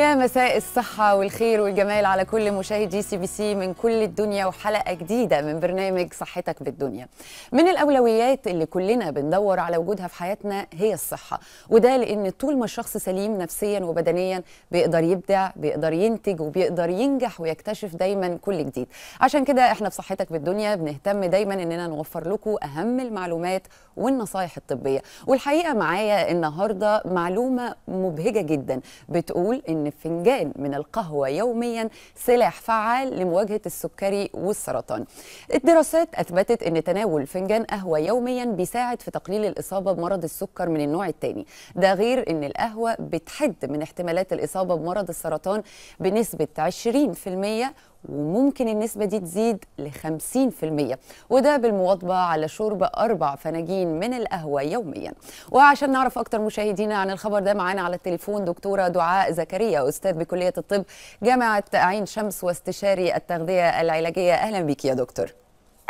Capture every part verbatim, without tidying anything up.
يا مساء الصحة والخير والجمال على كل مشاهدي سي بي سي من كل الدنيا، وحلقة جديدة من برنامج صحتك بالدنيا. من الأولويات اللي كلنا بندور على وجودها في حياتنا هي الصحة، وده لأن طول ما الشخص سليم نفسيا وبدنيا بيقدر يبدع، بيقدر ينتج، وبيقدر ينجح ويكتشف دايما كل جديد. عشان كده احنا في صحتك بالدنيا بنهتم دايما إننا نوفر لكم أهم المعلومات والنصايح الطبية. والحقيقة معايا النهاردة معلومة مبهجة جدا بتقول إن إن فنجان من القهوة يوميا سلاح فعال لمواجهة السكري والسرطان. الدراسات أثبتت إن تناول فنجان قهوة يوميا بيساعد في تقليل الإصابة بمرض السكر من النوع الثاني، ده غير إن القهوة بتحد من احتمالات الإصابة بمرض السرطان بنسبة عشرين في المية، وممكن النسبة دي تزيد ل خمسين في المية، وده بالمواظبة على شرب أربع فناجين من القهوة يوميا. وعشان نعرف أكتر مشاهدينا عن الخبر ده، معانا على التليفون دكتورة دعاء زكريا، أستاذ بكلية الطب جامعة عين شمس واستشاري التغذية العلاجية. أهلا بيك يا دكتور.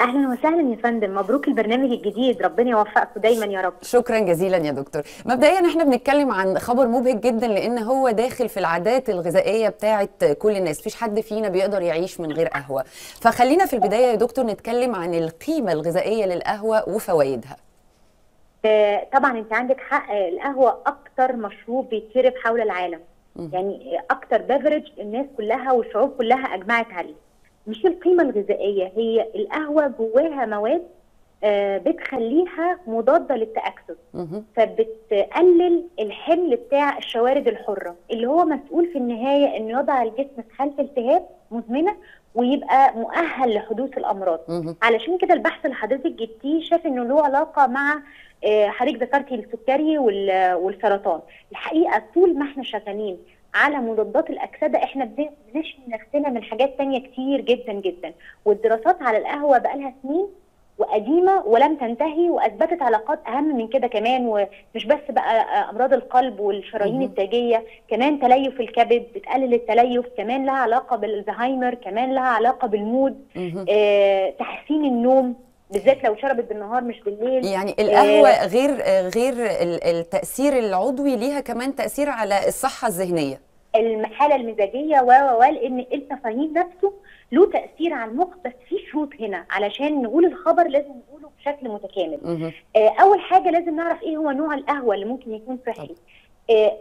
اهلا وسهلا يا فندم، مبروك البرنامج الجديد، ربنا يوفقكم دايما يا رب. شكرا جزيلا يا دكتور. مبدئيا احنا بنتكلم عن خبر مبهج جدا لان هو داخل في العادات الغذائيه بتاعه كل الناس، مفيش حد فينا بيقدر يعيش من غير قهوه. فخلينا في البدايه يا دكتور نتكلم عن القيمه الغذائيه للقهوه وفوائدها. طبعا انت عندك حق، القهوه اكتر مشروب بيتشرب حول العالم، يعني اكتر بيفرج الناس كلها والشعوب كلها اجمعت عليه. مش القيمة الغذائية، هي القهوة جواها مواد بتخليها مضادة للتأكسد، فبتقلل الحمل بتاع الشوارد الحرة اللي هو مسؤول في النهاية انه يضع الجسم في حالة التهاب مزمنة ويبقى مؤهل لحدوث الأمراض. علشان كده البحث اللي حضرتك جبتيه شاف انه له علاقة مع حضرتك ذكرتي السكري والسرطان. الحقيقة طول ما احنا شغالين على مضادات الأكسدة احنا بنشمل نفسنا من حاجات تانية كتير جدا جدا، والدراسات على القهوة بقالها سنين وقديمة ولم تنتهي، وأثبتت علاقات أهم من كده كمان، ومش بس بقى أمراض القلب والشرايين التاجية، كمان تليف الكبد، بتقلل التليف، كمان لها علاقة بالزهايمر، كمان لها علاقة بالمود، اه تحسين النوم بالذات لو شربت بالنهار مش بالليل. يعني القهوه آه غير غير التاثير العضوي ليها كمان تاثير على الصحه الذهنيه، الحاله المزاجيه، و لان التفاهيم نفسه له تاثير على المخ. بس في شروط هنا علشان نقول الخبر لازم نقوله بشكل متكامل. آه اول حاجه لازم نعرف ايه هو نوع القهوه اللي ممكن يكون صحي. آه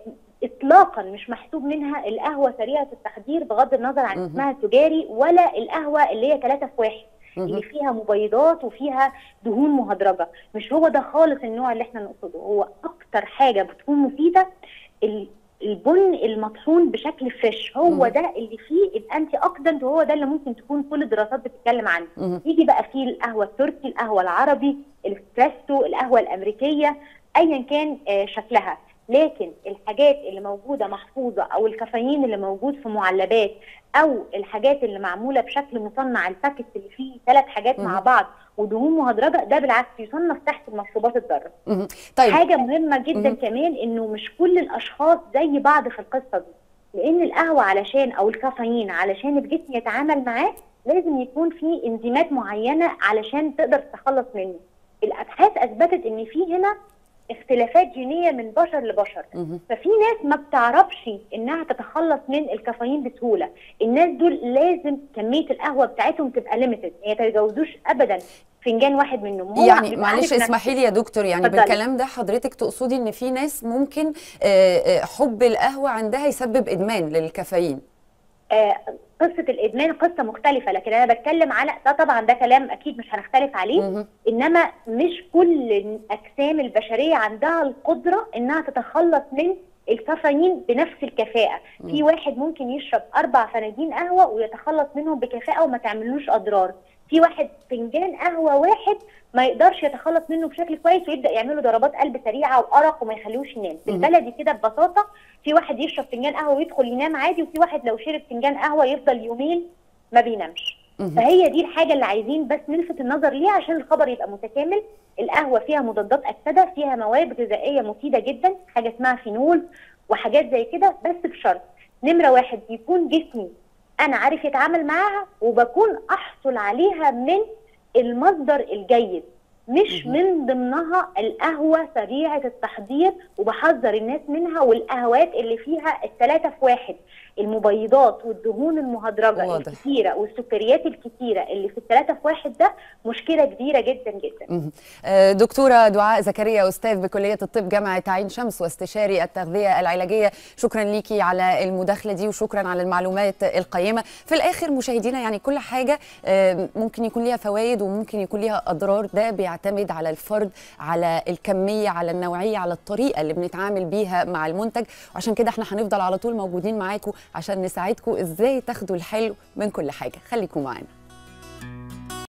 اطلاقا مش محسوب منها القهوه سريعه التحضير بغض النظر عن اسمها التجاري، ولا القهوه اللي هي ثلاثة في واحد اللي فيها مبيضات وفيها دهون مهدرجه. مش هو ده خالص النوع اللي احنا نقصده. هو اكتر حاجه بتكون مفيده البن المطحون بشكل فريش، هو ده اللي فيه الانتي اوكسيدنت، وهو ده اللي ممكن تكون كل الدراسات بتتكلم عنه. يجي بقى فيه القهوه التركي، القهوه العربي، الاسبريسو، القهوه الامريكيه، ايا كان شكلها. لكن الحاجات اللي موجوده محفوظه او الكافيين اللي موجود في معلبات او الحاجات اللي معموله بشكل مصنع، الباكت اللي فيه ثلاث حاجات مم. مع بعض ودهون مهدرجه، ده بالعكس يصنف تحت المشروبات الضاره. طيب. حاجه مهمه جدا مم. كمان انه مش كل الاشخاص زي بعض في القصه دي، لان القهوه علشان او الكافيين علشان الجسم يتعامل معاه لازم يكون في انزيمات معينه علشان تقدر تتخلص منه. الابحاث اثبتت ان في هنا اختلافات جينيه من بشر لبشر، ففي ناس ما بتعرفش انها تتخلص من الكافيين بسهوله، الناس دول لازم كميه القهوه بتاعتهم تبقى ليميتد، ما يتجاوزوش ابدا فنجان واحد منهم. يعني معلش اسمحي لي يا دكتور، يعني فضل. بالكلام ده حضرتك تقصدي ان في ناس ممكن حب القهوه عندها يسبب ادمان للكافيين؟ آه قصة الإدمان قصة مختلفة، لكن أنا بتكلم على ده. طبعا ده كلام أكيد مش هنختلف عليه، مه. إنما مش كل الأجسام البشرية عندها القدرة إنها تتخلص من الكافيين بنفس الكفاءة. مه. في واحد ممكن يشرب أربع فناجين قهوة ويتخلص منهم بكفاءة وما تعملوش أضرار، في واحد فنجان قهوة واحد ما يقدرش يتخلص منه بشكل كويس ويبدأ يعمله ضربات قلب سريعة وأرق وما يخليهوش ينام. بالبلدي كده ببساطة، في واحد يشرب فنجان قهوة ويدخل ينام عادي، وفي واحد لو شرب فنجان قهوة يفضل يومين ما بينامش. فهي دي الحاجة اللي عايزين بس نلفت النظر ليها عشان الخبر يبقى متكامل. القهوة فيها مضادات أكسدة، فيها مواد غذائية مفيدة جدا، حاجة اسمها فينول وحاجات زي كده، بس بشرط نمرة واحد يكون جسمي أنا عارف يتعامل معاها وبكون أحصل عليها من المصدر الجيد، مش من ضمنها القهوه سريعه التحضير، وبحذر الناس منها، والقهوات اللي فيها الثلاثه في واحد، المبيضات والدهون المهدرجه واضح. الكتيره والسكريات الكتيره اللي في الثلاثه في واحد ده مشكله كبيره جدا جدا. دكتوره دعاء زكريا، استاذ بكليه الطب جامعه عين شمس واستشاري التغذيه العلاجيه، شكرا ليكي على المداخله دي وشكرا على المعلومات القيمه. في الاخر مشاهدينا، يعني كل حاجه ممكن يكون ليها فوائد وممكن يكون ليها اضرار، ده بيعتمد على الفرد، على الكميه، على النوعيه، على الطريقه اللي بنتعامل بيها مع المنتج. وعشان كده احنا هنفضل على طول موجودين معاكم عشان نساعدكم ازاي تاخدوا الحلو من كل حاجه. خليكم معانا.